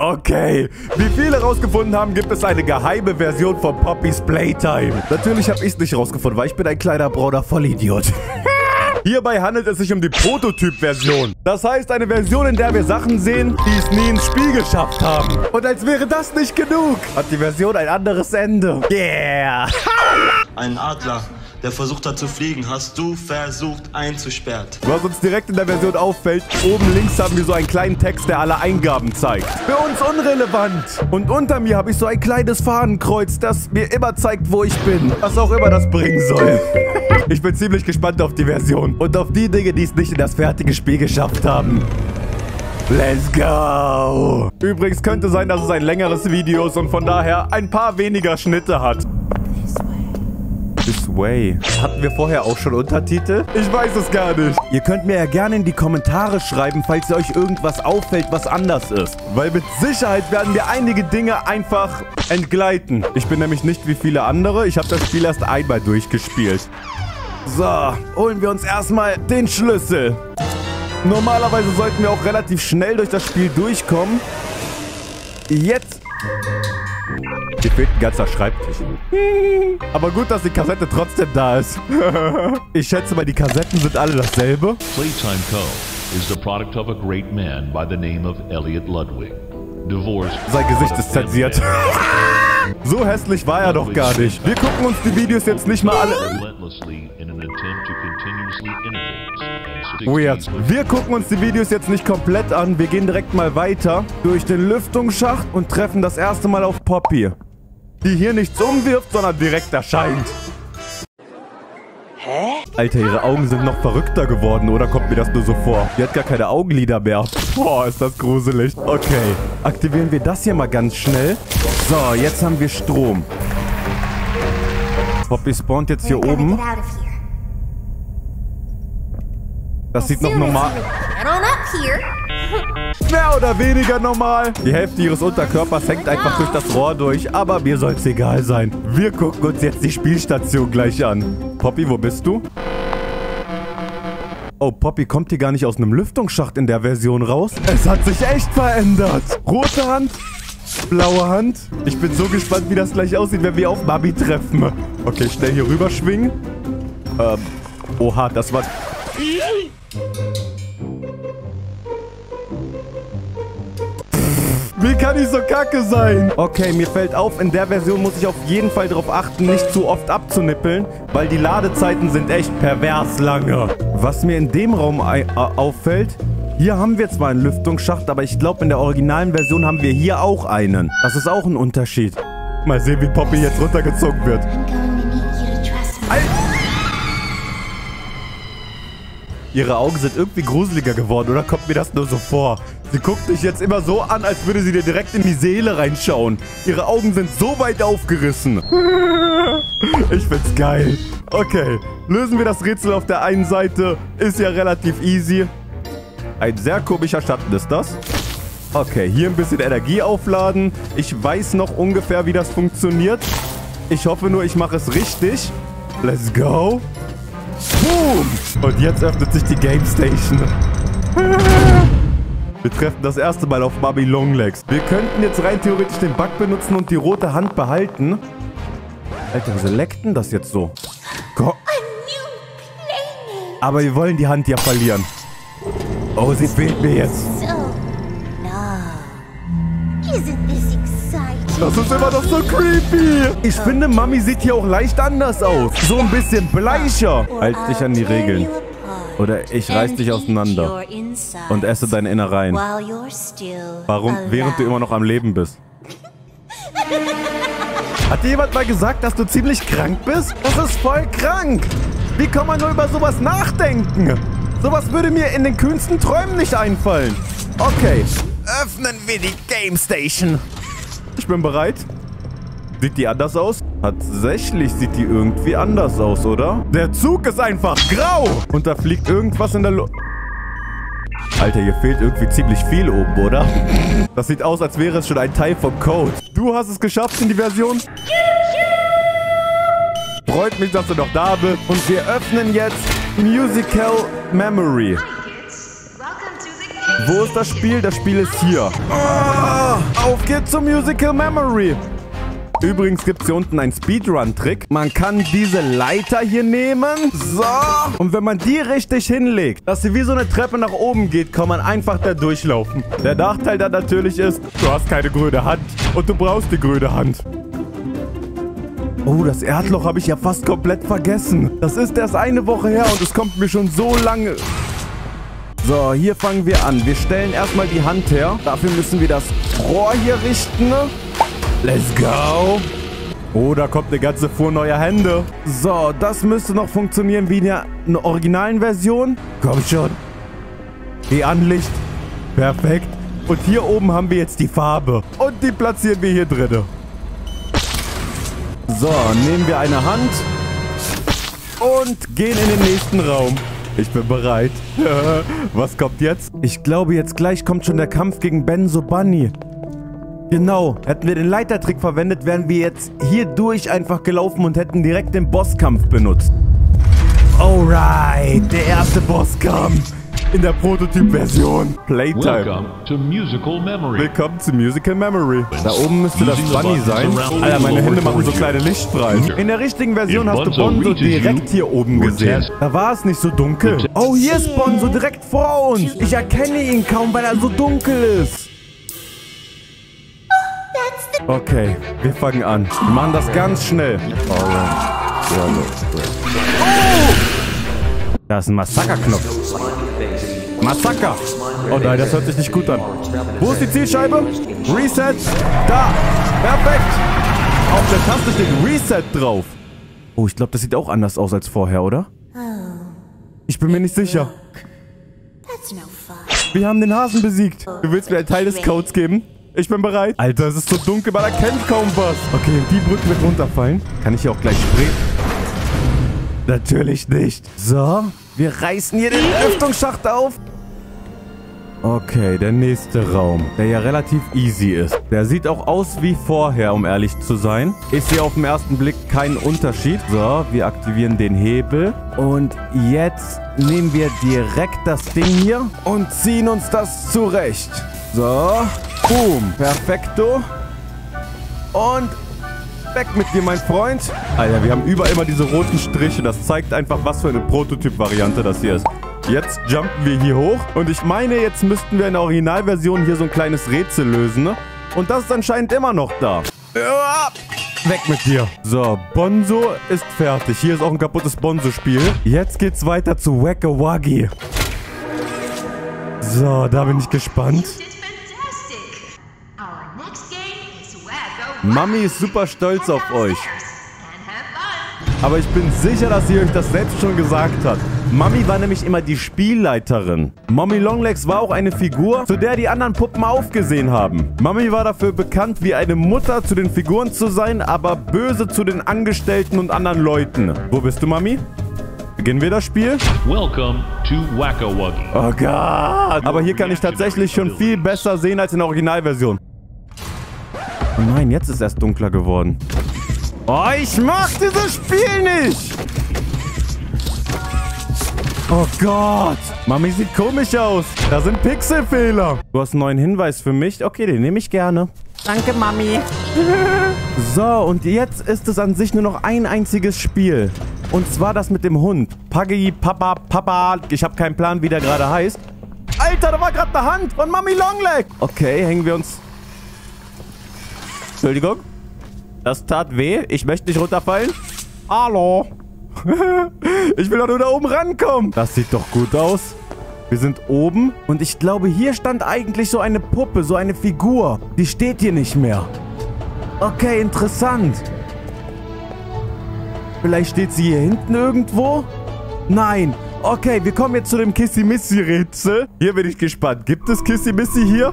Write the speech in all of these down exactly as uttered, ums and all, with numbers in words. Okay, wie viele rausgefunden haben, gibt es eine geheime Version von Poppy's Playtime. Natürlich habe ich es nicht rausgefunden, weil ich bin ein kleiner brauner Vollidiot. Hierbei handelt es sich um die Prototyp-Version. Das heißt, eine Version, in der wir Sachen sehen, die es nie ins Spiel geschafft haben. Und als wäre das nicht genug, hat die Version ein anderes Ende. Yeah! Ein Adler, der versucht hat zu fliegen, hast du versucht einzusperrt. Was uns direkt in der Version auffällt, oben links haben wir so einen kleinen Text, der alle Eingaben zeigt. Für uns unrelevant. Und unter mir habe ich so ein kleines Fadenkreuz, das mir immer zeigt, wo ich bin. Was auch immer das bringen soll. Ich bin ziemlich gespannt auf die Version und auf die Dinge, die es nicht in das fertige Spiel geschafft haben. Let's go. Übrigens könnte sein, dass es ein längeres Video ist und von daher ein paar weniger Schnitte hat. This way. Hatten wir vorher auch schon Untertitel? Ich weiß es gar nicht. Ihr könnt mir ja gerne in die Kommentare schreiben, falls euch irgendwas auffällt, was anders ist. Weil mit Sicherheit werden mir einige Dinge einfach entgleiten. Ich bin nämlich nicht wie viele andere. Ich habe das Spiel erst einmal durchgespielt. So, holen wir uns erstmal den Schlüssel. Normalerweise sollten wir auch relativ schnell durch das Spiel durchkommen. Jetzt... Hier fehlt ein ganzer Schreibtisch. Aber gut, dass die Kassette trotzdem da ist. Ich schätze mal, die Kassetten sind alle dasselbe. Playtime Co. is the product of a great man by the name of Elliot Ludwig. Divorced. Sein Gesicht ist zensiert. So hässlich war er doch gar nicht. Wir gucken uns die Videos jetzt nicht mal alle... Weird. Wir gucken uns die Videos jetzt nicht komplett an. Wir gehen direkt mal weiter durch den Lüftungsschacht und treffen das erste Mal auf Poppy. Die hier nichts umwirft, sondern direkt erscheint. Hä? Alter, ihre Augen sind noch verrückter geworden, oder kommt mir das nur so vor? Die hat gar keine Augenlider mehr. Boah, ist das gruselig. Okay, aktivieren wir das hier mal ganz schnell. So, jetzt haben wir Strom. Poppy spawnt jetzt hier oben. Das sieht noch normal... Mehr oder weniger normal. Die Hälfte ihres Unterkörpers hängt einfach durch das Rohr durch, aber mir soll es egal sein. Wir gucken uns jetzt die Spielstation gleich an. Poppy, wo bist du? Oh, Poppy kommt hier gar nicht aus einem Lüftungsschacht in der Version raus. Es hat sich echt verändert. Rote Hand, blaue Hand. Ich bin so gespannt, wie das gleich aussieht, wenn wir auf Mami treffen. Okay, schnell hier rüber schwingen. Ähm, oha, das war... Wie kann ich so kacke sein? Okay, mir fällt auf, in der Version muss ich auf jeden Fall darauf achten, nicht zu oft abzunippeln, weil die Ladezeiten sind echt pervers lange. Was mir in dem Raum auffällt, hier haben wir zwar einen Lüftungsschacht, aber ich glaube, in der originalen Version haben wir hier auch einen. Das ist auch ein Unterschied. Mal sehen, wie Poppy jetzt runtergezogen wird. Alter! Ihre Augen sind irgendwie gruseliger geworden, oder kommt mir das nur so vor? Sie guckt dich jetzt immer so an, als würde sie dir direkt in die Seele reinschauen. Ihre Augen sind so weit aufgerissen. Ich find's geil. Okay, lösen wir das Rätsel auf der einen Seite. Ist ja relativ easy. Ein sehr komischer Schatten ist das. Okay, hier ein bisschen Energie aufladen. Ich weiß noch ungefähr, wie das funktioniert. Ich hoffe nur, ich mache es richtig. Let's go. Boom! Und jetzt öffnet sich die Game Station. Wir treffen das erste Mal auf Mommy Long Legs. Wir könnten jetzt rein theoretisch den Bug benutzen und die rote Hand behalten. Alter, wir selekten das jetzt so. Go- Aber wir wollen die Hand ja verlieren. Oh, sie fehlt mir jetzt. Das ist immer noch so creepy. Ich finde, Mami sieht hier auch leicht anders aus. So ein bisschen bleicher. Halt dich an die Regeln. Oder ich reiß dich auseinander und esse deine Innereien. Warum? Während du immer noch am Leben bist. Hat dir jemand mal gesagt, dass du ziemlich krank bist? Das ist voll krank. Wie kann man nur über sowas nachdenken? Sowas würde mir in den kühnsten Träumen nicht einfallen. Okay, öffnen wir die Game Station. Ich bin bereit. Sieht die anders aus? Tatsächlich sieht die irgendwie anders aus, oder? Der Zug ist einfach grau! Und da fliegt irgendwas in der Luft. Alter, hier fehlt irgendwie ziemlich viel oben, oder? Das sieht aus, als wäre es schon ein Teil vom Code. Du hast es geschafft in die Version. Freut mich, dass du noch da bist. Und wir öffnen jetzt Musical Memory. Wo ist das Spiel? Das Spiel ist hier. Oh! Auf geht's zur Musical Memory. Übrigens gibt es hier unten einen Speedrun-Trick. Man kann diese Leiter hier nehmen. So. Und wenn man die richtig hinlegt, dass sie wie so eine Treppe nach oben geht, kann man einfach da durchlaufen. Der Nachteil da natürlich ist, du hast keine grüne Hand. Und du brauchst die grüne Hand. Oh, das Erdloch habe ich ja fast komplett vergessen. Das ist erst eine Woche her und es kommt mir schon so lange... So, hier fangen wir an. Wir stellen erstmal die Hand her. Dafür müssen wir das Rohr hier richten. Let's go. Oh, da kommt eine ganze Fuhr neuer Hände. So, das müsste noch funktionieren wie in der originalen Version. Komm schon. Die Anlicht. Perfekt. Und hier oben haben wir jetzt die Farbe. Und die platzieren wir hier drin. So, nehmen wir eine Hand. Und gehen in den nächsten Raum. Ich bin bereit. Was kommt jetzt? Ich glaube, jetzt gleich kommt schon der Kampf gegen Bonzo Bunny. Genau, hätten wir den Leitertrick verwendet, wären wir jetzt hier durch einfach gelaufen und hätten direkt den Bosskampf benutzt. Alright, der erste Bosskampf in der Prototyp-Version. Playtime. Willkommen zu Musical Memory. Da oben müsste das Bunny sein. Alter, meine Hände machen so kleine Lichtstreifen. In der richtigen Version hast du Bonzo direkt hier oben gesehen. Da war es nicht so dunkel. Oh, hier ist Bonzo direkt vor uns. Ich erkenne ihn kaum, weil er so dunkel ist. Okay, wir fangen an. Wir machen das ganz schnell. Oh! Da ist ein Massakerknopf. Massaker! Oh nein, das hört sich nicht gut an. Wo ist die Zielscheibe? Reset! Da! Perfekt! Auf der Taste steht Reset drauf. Oh, ich glaube, das sieht auch anders aus als vorher, oder? Ich bin mir nicht sicher. Wir haben den Hasen besiegt. Du willst mir einen Teil des Codes geben? Ich bin bereit. Alter, es ist so dunkel, man erkennt kaum was. Okay, die Brücke wird runterfallen. Kann ich hier auch gleich springen? Natürlich nicht. So, wir reißen hier den Lüftungsschacht auf. Okay, der nächste Raum, der ja relativ easy ist. Der sieht auch aus wie vorher, um ehrlich zu sein. Ich sehe auf den ersten Blick keinen Unterschied. So, wir aktivieren den Hebel. Und jetzt nehmen wir direkt das Ding hier und ziehen uns das zurecht. So. Boom. Perfekto. Und weg mit dir, mein Freund. Alter, wir haben überall immer diese roten Striche. Das zeigt einfach, was für eine Prototyp-Variante das hier ist. Jetzt jumpen wir hier hoch. Und ich meine, jetzt müssten wir in der Originalversion hier so ein kleines Rätsel lösen. Ne? Und das ist anscheinend immer noch da. Ja. Weg mit dir. So, Bonzo ist fertig. Hier ist auch ein kaputtes Bonzo-Spiel. Jetzt geht's weiter zu Wacka Wuggy. So, da bin ich gespannt. Mami ist super stolz auf euch. Aber ich bin sicher, dass sie euch das selbst schon gesagt hat. Mami war nämlich immer die Spielleiterin. Mommy Long Legs war auch eine Figur, zu der die anderen Puppen aufgesehen haben. Mami war dafür bekannt, wie eine Mutter zu den Figuren zu sein, aber böse zu den Angestellten und anderen Leuten. Wo bist du, Mami? Beginnen wir das Spiel? Welcome to Wacka Wuggy. Oh Gott! Aber hier kann ich tatsächlich schon viel besser sehen als in der Originalversion. Oh nein, jetzt ist es erst dunkler geworden. Oh, ich mag dieses Spiel nicht! Oh Gott! Mami sieht komisch aus. Da sind Pixelfehler. Du hast einen neuen Hinweis für mich. Okay, den nehme ich gerne. Danke, Mami. So, und jetzt ist es an sich nur noch ein einziges Spiel. Und zwar das mit dem Hund. Puggy, Papa, Papa. Ich habe keinen Plan, wie der gerade heißt. Alter, da war gerade eine Hand von Mommy Longleg. Okay, hängen wir uns... Entschuldigung, das tat weh. Ich möchte nicht runterfallen. Hallo. Ich will doch nur da oben rankommen. Das sieht doch gut aus. Wir sind oben. Und ich glaube, hier stand eigentlich so eine Puppe, so eine Figur. Die steht hier nicht mehr. Okay, interessant. Vielleicht steht sie hier hinten irgendwo? Nein. Okay, wir kommen jetzt zu dem Kissy Missy Rätsel. Hier bin ich gespannt. Gibt es Kissy Missy hier?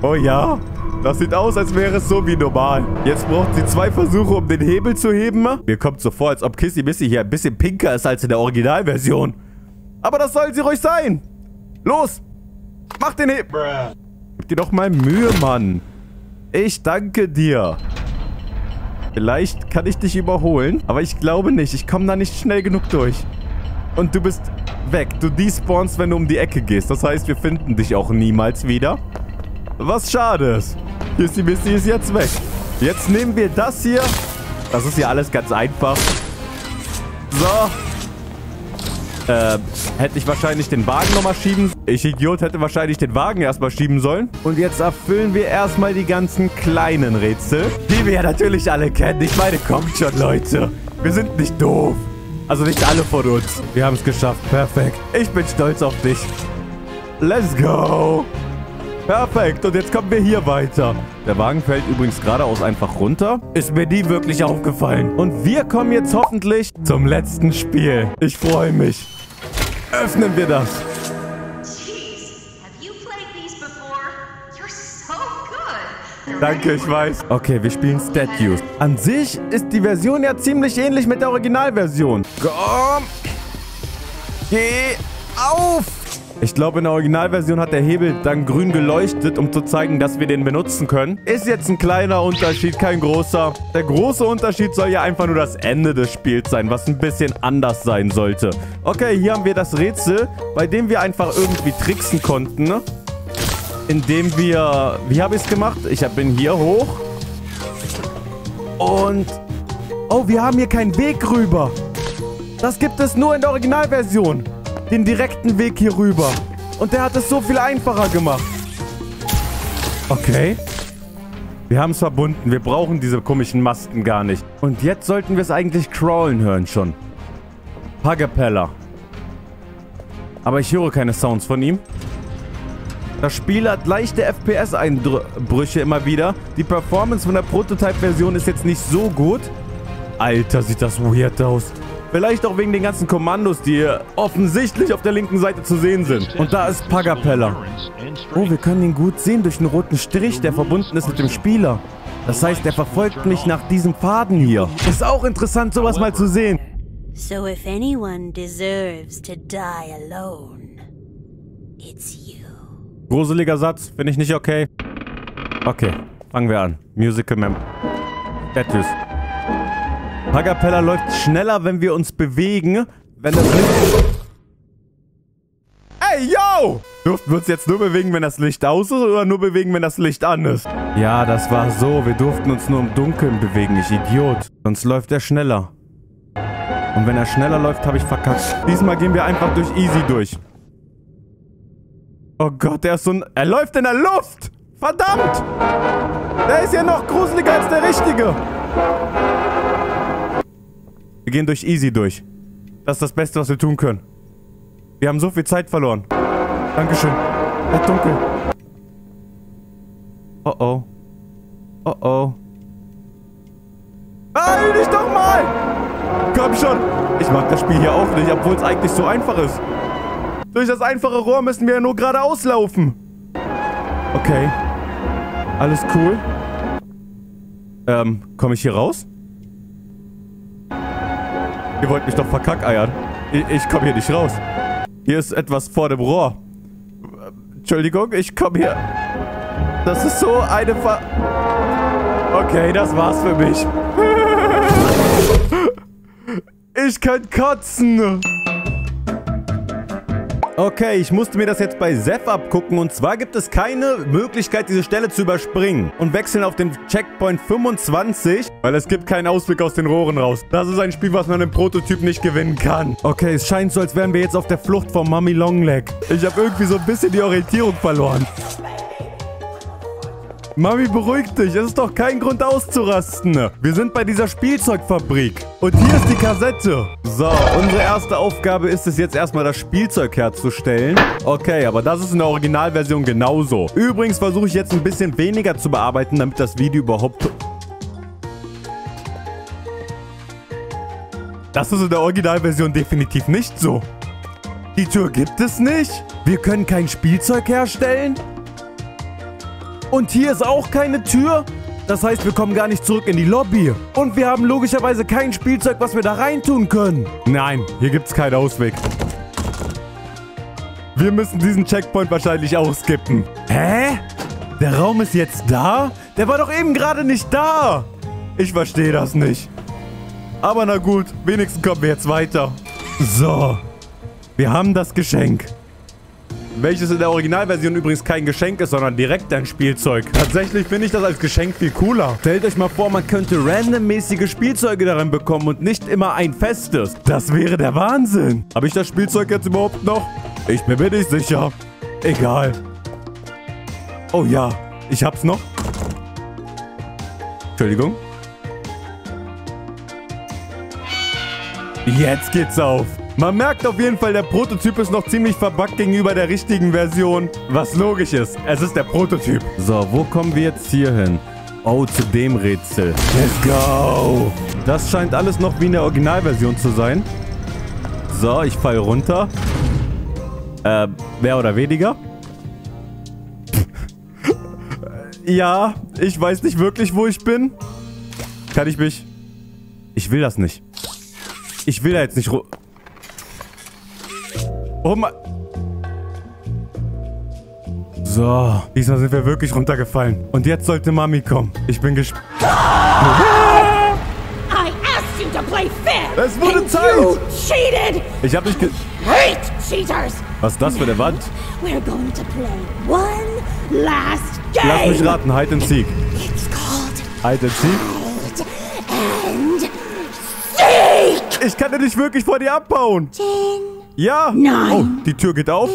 Oh ja. Das sieht aus, als wäre es so wie normal. Jetzt braucht sie zwei Versuche, um den Hebel zu heben. Mir kommt so vor, als ob Kissy Missy hier ein bisschen pinker ist als in der Originalversion. Aber das soll sie ruhig sein. Los, mach den Hebel. Gib dir doch mal Mühe, Mann. Ich danke dir. Vielleicht kann ich dich überholen, aber ich glaube nicht. Ich komme da nicht schnell genug durch. Und du bist weg. Du despawnst, wenn du um die Ecke gehst. Das heißt, wir finden dich auch niemals wieder. was schade ist. Kissy Missy ist jetzt weg. Jetzt nehmen wir das hier. Das ist ja alles ganz einfach. So. Äh, hätte ich wahrscheinlich den Wagen nochmal schieben. Ich, Idiot, hätte wahrscheinlich den Wagen erstmal schieben sollen. Und jetzt erfüllen wir erstmal die ganzen kleinen Rätsel, die wir ja natürlich alle kennen. Ich meine, kommt schon, Leute. Wir sind nicht doof. Also nicht alle von uns. Wir haben es geschafft. Perfekt. Ich bin stolz auf dich. Let's go. Perfekt. Und jetzt kommen wir hier weiter. Der Wagen fällt übrigens geradeaus einfach runter. Ist mir nie wirklich aufgefallen. Und wir kommen jetzt hoffentlich zum letzten Spiel. Ich freue mich. Öffnen wir das. Danke, ich weiß. Okay, wir spielen Statues. An sich ist die Version ja ziemlich ähnlich mit der Originalversion. Komm. Geh auf. Ich glaube, in der Originalversion hat der Hebel dann grün geleuchtet, um zu zeigen, dass wir den benutzen können. Ist jetzt ein kleiner Unterschied, kein großer. Der große Unterschied soll ja einfach nur das Ende des Spiels sein, was ein bisschen anders sein sollte. Okay, hier haben wir das Rätsel, bei dem wir einfach irgendwie tricksen konnten, ne? Indem wir... Wie habe ich es gemacht? Ich bin hier hoch. Und... Oh, wir haben hier keinen Weg rüber. Das gibt es nur in der Originalversion. Den direkten Weg hier rüber. Und der hat es so viel einfacher gemacht. Okay. Wir haben es verbunden. Wir brauchen diese komischen Masken gar nicht. Und jetzt sollten wir es eigentlich crawlen hören schon. Pug-a-Pillar. Aber ich höre keine Sounds von ihm. Das Spiel hat leichte F P S-Einbrüche immer wieder. Die Performance von der Prototype-Version ist jetzt nicht so gut. Alter, sieht das weird aus. Vielleicht auch wegen den ganzen Kommandos, die offensichtlich auf der linken Seite zu sehen sind. Und da ist Pug-a-Pillar. Oh, wir können ihn gut sehen durch einen roten Strich, der verbunden ist mit dem Spieler. Das heißt, er verfolgt mich nach diesem Faden hier. Ist auch interessant, sowas mal zu sehen. So if anyone deserves to die alone, it's you. Gruseliger Satz, finde ich nicht okay. Okay, fangen wir an. Musical Mem. Tattoos. Pug-a-Pillar läuft schneller, wenn wir uns bewegen. Wenn das Licht... Ey, yo! Durften wir uns jetzt nur bewegen, wenn das Licht aus ist oder nur bewegen, wenn das Licht an ist? Ja, das war so. Wir durften uns nur im Dunkeln bewegen, ich Idiot. Sonst läuft er schneller. Und wenn er schneller läuft, habe ich verkackt. Diesmal gehen wir einfach durch Easy durch. Oh Gott, der ist so ein... Er läuft in der Luft! Verdammt! Der ist ja noch gruseliger als der richtige. Wir gehen durch Easy durch. Das ist das Beste, was wir tun können. Wir haben so viel Zeit verloren. Dankeschön. Es ist dunkel. Oh oh. Oh oh. Nein, nicht doch mal! Komm schon! Ich mag das Spiel hier auch nicht, obwohl es eigentlich so einfach ist. Durch das einfache Rohr müssen wir ja nur geradeaus laufen. Okay. Alles cool. Ähm, komme ich hier raus? Ihr wollt mich doch verkackeiern. Ich, ich komme hier nicht raus. Hier ist etwas vor dem Rohr. Entschuldigung, ich komme hier. Das ist so eine Ver... Okay, das war's für mich. Ich kann kotzen. Okay, ich musste mir das jetzt bei Seth abgucken und zwar gibt es keine Möglichkeit, diese Stelle zu überspringen und wechseln auf den Checkpoint fünfundzwanzig, weil es gibt keinen Ausweg aus den Rohren raus. Das ist ein Spiel, was man im Prototyp nicht gewinnen kann. Okay, es scheint so, als wären wir jetzt auf der Flucht von Mommy Long Legs. Ich habe irgendwie so ein bisschen die Orientierung verloren. Mami, beruhig dich. Es ist doch kein Grund auszurasten. Wir sind bei dieser Spielzeugfabrik. Und hier ist die Kassette. So, unsere erste Aufgabe ist es jetzt erstmal, das Spielzeug herzustellen. Okay, aber das ist in der Originalversion genauso. Übrigens versuche ich jetzt ein bisschen weniger zu bearbeiten, damit das Video überhaupt... Das ist in der Originalversion definitiv nicht so. Die Tür gibt es nicht. Wir können kein Spielzeug herstellen. Und hier ist auch keine Tür. Das heißt, wir kommen gar nicht zurück in die Lobby. Und wir haben logischerweise kein Spielzeug, was wir da reintun können. Nein, hier gibt es keinen Ausweg. Wir müssen diesen Checkpoint wahrscheinlich auch skippen. Hä? Der Raum ist jetzt da? Der war doch eben gerade nicht da. Ich verstehe das nicht. Aber na gut, wenigstens kommen wir jetzt weiter. So, wir haben das Geschenk. welches in der Originalversion übrigens kein Geschenk ist, sondern direkt ein Spielzeug. Tatsächlich finde ich das als Geschenk viel cooler. Stellt euch mal vor, man könnte randommäßige Spielzeuge darin bekommen und nicht immer ein festes. Das wäre der Wahnsinn. Habe ich das Spielzeug jetzt überhaupt noch? Ich bin mir nicht sicher. Egal. Oh ja, ich hab's noch. Entschuldigung. Jetzt geht's auf. Man merkt auf jeden Fall, der Prototyp ist noch ziemlich verbuggt gegenüber der richtigen Version. Was logisch ist. Es ist der Prototyp. So, wo kommen wir jetzt hier hin? Oh, zu dem Rätsel. Let's go. Das scheint alles noch wie in der Originalversion zu sein. So, ich fall runter. Äh, mehr oder weniger. Ja, ich weiß nicht wirklich, wo ich bin. Kann ich mich... Ich will das nicht. Ich will da jetzt nicht... Oh mein... So, diesmal sind wir wirklich runtergefallen. Und jetzt sollte Mami kommen. Ich bin gespannt. Es wurde Zeit! Ich hab nicht ge... Was ist das für eine Wand? Lass mich raten, Hide and Seek. Hide and Seek? Ich kann ja nicht wirklich vor dir abbauen. Ja. Oh, die Tür geht auf.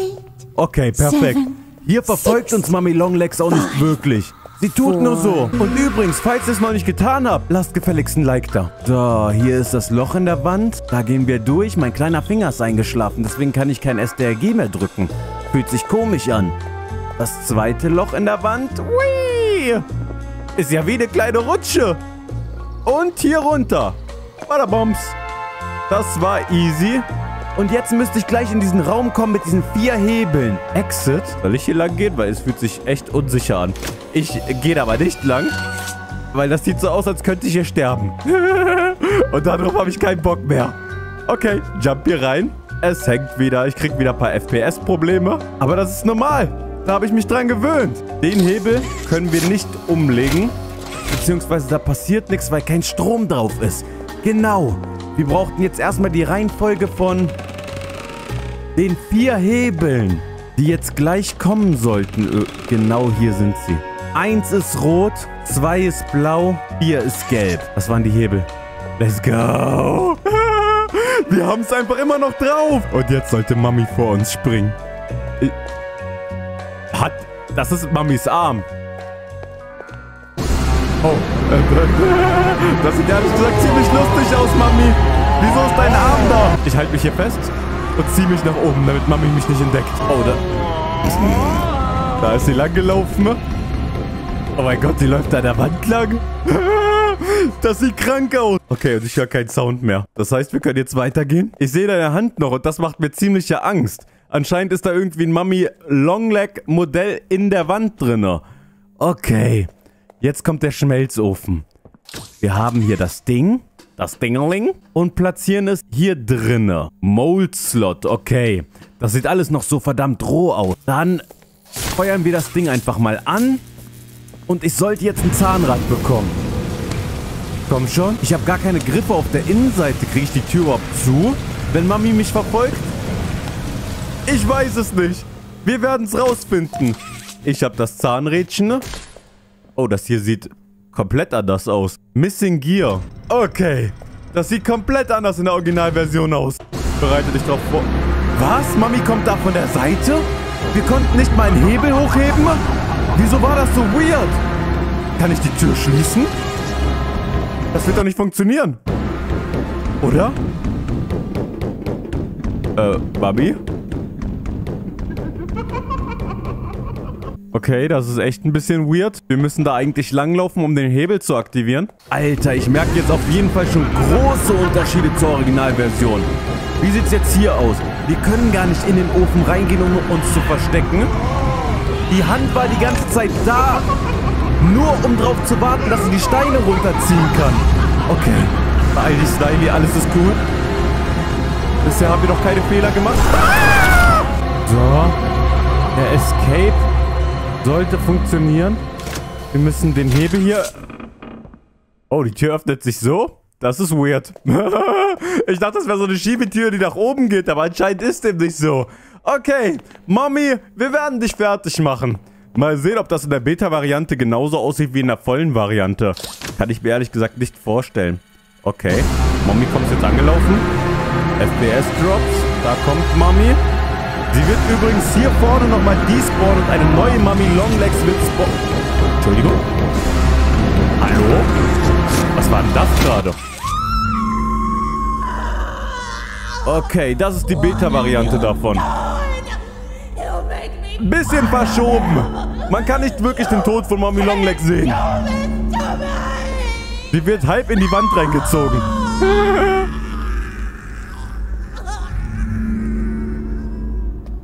Okay, perfekt. Hier verfolgt uns Mommy Long Legs auch nicht wirklich. Sie tut nur so. Und übrigens, falls ihr es noch nicht getan habt, lasst gefälligst ein Like da. So, hier ist das Loch in der Wand. Da gehen wir durch. Mein kleiner Finger ist eingeschlafen, deswegen kann ich kein S D R G mehr drücken. Fühlt sich komisch an. Das zweite Loch in der Wand. Ui! Ist ja wie eine kleine Rutsche. Und hier runter. Badabombs. Das war easy. Und jetzt müsste ich gleich in diesen Raum kommen mit diesen vier Hebeln. Exit. Soll ich hier lang gehen? Weil es fühlt sich echt unsicher an. Ich gehe da aber nicht lang. Weil das sieht so aus, als könnte ich hier sterben. Und darauf habe ich keinen Bock mehr. Okay, jump hier rein. Es hängt wieder. Ich kriege wieder ein paar F P S-Probleme. Aber das ist normal. Da habe ich mich dran gewöhnt. Den Hebel können wir nicht umlegen. Beziehungsweise da passiert nichts, weil kein Strom drauf ist. Genau. Wir brauchten jetzt erstmal die Reihenfolge von den vier Hebeln, die jetzt gleich kommen sollten. Genau hier sind sie. Eins ist rot, zwei ist blau, vier ist gelb. Das waren die Hebel. Let's go. Wir haben es einfach immer noch drauf. Und jetzt sollte Mami vor uns springen. Hat... Das ist Mamis Arm. Oh, das sieht ehrlich gesagt ziemlich lustig aus, Mami. Wieso ist dein Arm da? Ich halte mich hier fest und ziehe mich nach oben, damit Mami mich nicht entdeckt. Oh, da... Da ist sie lang gelaufen. Oh mein Gott, die läuft an der Wand lang. Das sieht krank aus. Okay, und ich höre keinen Sound mehr. Das heißt, wir können jetzt weitergehen. Ich sehe deine Hand noch und das macht mir ziemliche Angst. Anscheinend ist da irgendwie ein Mommy Longleg-Modell in der Wand drin. Okay. Jetzt kommt der Schmelzofen. Wir haben hier das Ding, das Dingeling und platzieren es hier drinne. Mold-Slot, okay. Das sieht alles noch so verdammt roh aus. Dann feuern wir das Ding einfach mal an und ich sollte jetzt ein Zahnrad bekommen. Komm schon. Ich habe gar keine Griffe auf der Innenseite. Kriege ich die Tür überhaupt zu, wenn Mami mich verfolgt? Ich weiß es nicht. Wir werden es rausfinden. Ich habe das Zahnrädchen. Oh, das hier sieht komplett anders aus. Missing Gear. Okay. Das sieht komplett anders in der Originalversion aus. Bereite dich drauf vor. Was? Mami kommt da von der Seite? Wir konnten nicht mal einen Hebel hochheben? Wieso war das so weird? Kann ich die Tür schließen? Das wird doch nicht funktionieren. Oder? Äh, Mami? Okay, das ist echt ein bisschen weird. Wir müssen da eigentlich langlaufen, um den Hebel zu aktivieren. Alter, ich merke jetzt auf jeden Fall schon große Unterschiede zur Originalversion. Wie sieht es jetzt hier aus? Wir können gar nicht in den Ofen reingehen, um uns zu verstecken. Die Hand war die ganze Zeit da. Nur um drauf zu warten, dass sie die Steine runterziehen kann. Okay. Beeil dich, Smiley, alles ist cool. Bisher haben wir noch keine Fehler gemacht. So. Der Escape sollte funktionieren. Wir müssen den Hebel hier... Oh, die Tür öffnet sich so? Das ist weird. Ich dachte, das wäre so eine Schiebetür, die nach oben geht, aber anscheinend ist dem nicht so. Okay, Mommy, wir werden dich fertig machen. Mal sehen, ob das in der Beta-Variante genauso aussieht wie in der vollen Variante. Kann ich mir ehrlich gesagt nicht vorstellen. Okay, Mommy kommt jetzt angelaufen. F P S-Drops, da kommt Mommy. Sie wird übrigens hier vorne nochmal despawnen und eine neue Mommy Long Legs wird spawnen. Entschuldigung. Hallo? Was war denn das gerade? Okay, das ist die Beta-Variante davon. Bisschen verschoben. Man kann nicht wirklich den Tod von Mommy Long Legs sehen. Sie wird halb in die Wand reingezogen.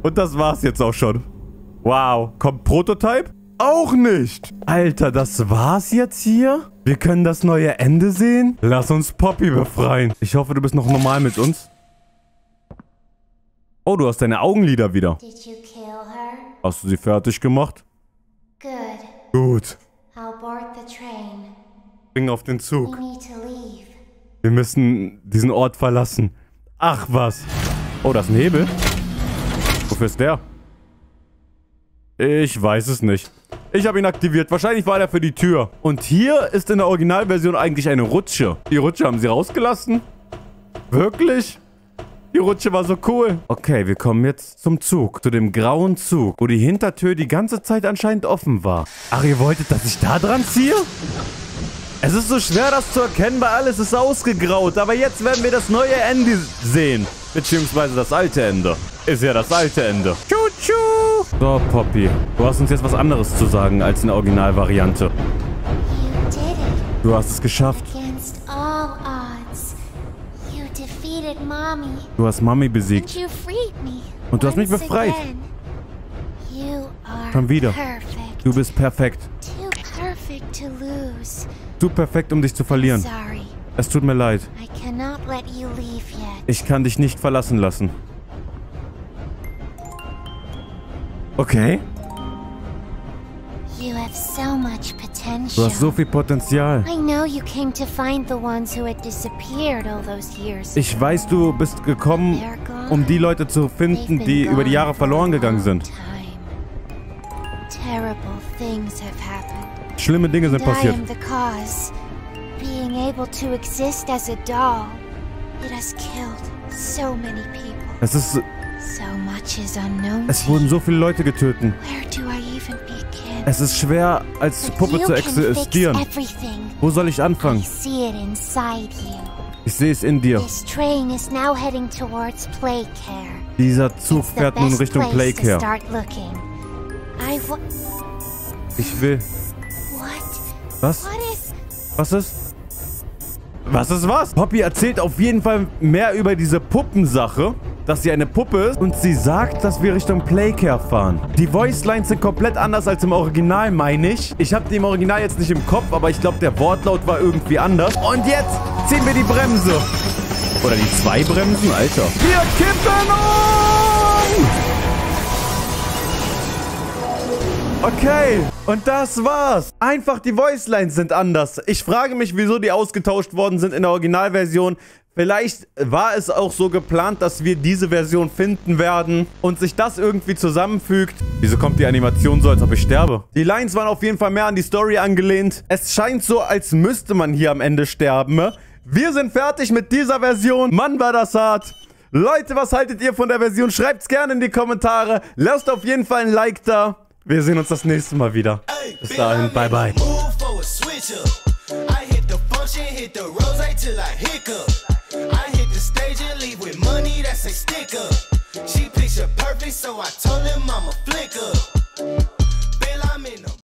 Und das war's jetzt auch schon. Wow. Kommt Prototype? Auch nicht. Alter, das war's jetzt hier? Wir können das neue Ende sehen? Lass uns Poppy befreien. Ich hoffe, du bist noch normal mit uns. Oh, du hast deine Augenlider wieder. Hast du sie fertig gemacht? Gut. Spring auf den Zug. Wir müssen diesen Ort verlassen. Ach was. Oh, das ist ein Hebel. Wofür ist der? Ich weiß es nicht. Ich habe ihn aktiviert. Wahrscheinlich war der für die Tür. Und hier ist in der Originalversion eigentlich eine Rutsche. Die Rutsche haben sie rausgelassen? Wirklich? Die Rutsche war so cool. Okay, wir kommen jetzt zum Zug. Zu dem grauen Zug, wo die Hintertür die ganze Zeit anscheinend offen war. Ach, ihr wolltet, dass ich da dran ziehe? Es ist so schwer, das zu erkennen, weil alles ist ausgegraut. Aber jetzt werden wir das neue Ende sehen. Beziehungsweise das alte Ende. Ist ja das alte Ende. Tschu-tschu. So, Poppy. Du hast uns jetzt was anderes zu sagen als in der Originalvariante. Du hast es geschafft. Du hast Mami besiegt. Und du hast mich befreit. Schon wieder. Du bist perfekt. Zu perfekt, um dich zu verlieren. Es tut mir leid. Ich kann dich nicht verlassen lassen. Okay. Du hast so viel Potenzial. Ich weiß, du bist gekommen, um die Leute zu finden, die über die Jahre verloren gegangen sind. Schlimme Dinge sind passiert. Es ist... Es wurden so viele Leute getötet. Es ist schwer, als Puppe zu existieren. Wo soll ich anfangen? Ich sehe es in dir. Dieser Zug fährt nun Richtung Playcare. Ich will... Was? Was ist? Was ist was? Poppy erzählt auf jeden Fall mehr über diese Puppensache. Dass sie eine Puppe ist und sie sagt, dass wir Richtung Playcare fahren. Die Voicelines sind komplett anders als im Original, meine ich. Ich habe die im Original jetzt nicht im Kopf, aber ich glaube, der Wortlaut war irgendwie anders. Und jetzt ziehen wir die Bremse. Oder die zwei Bremsen, Alter. Wir kippen um! Okay, und das war's. Einfach die Voicelines sind anders. Ich frage mich, wieso die ausgetauscht worden sind in der Originalversion. Vielleicht war es auch so geplant, dass wir diese Version finden werden und sich das irgendwie zusammenfügt. Wieso kommt die Animation so, als ob ich sterbe? Die Lines waren auf jeden Fall mehr an die Story angelehnt. Es scheint so, als müsste man hier am Ende sterben. Wir sind fertig mit dieser Version. Mann, war das hart. Leute, was haltet ihr von der Version? Schreibt's gerne in die Kommentare. Lasst auf jeden Fall ein Like da. Wir sehen uns das nächste Mal wieder. Bis dahin, bye bye. I hit the stage and leave with money that's a sticker. She picture perfect, so I told him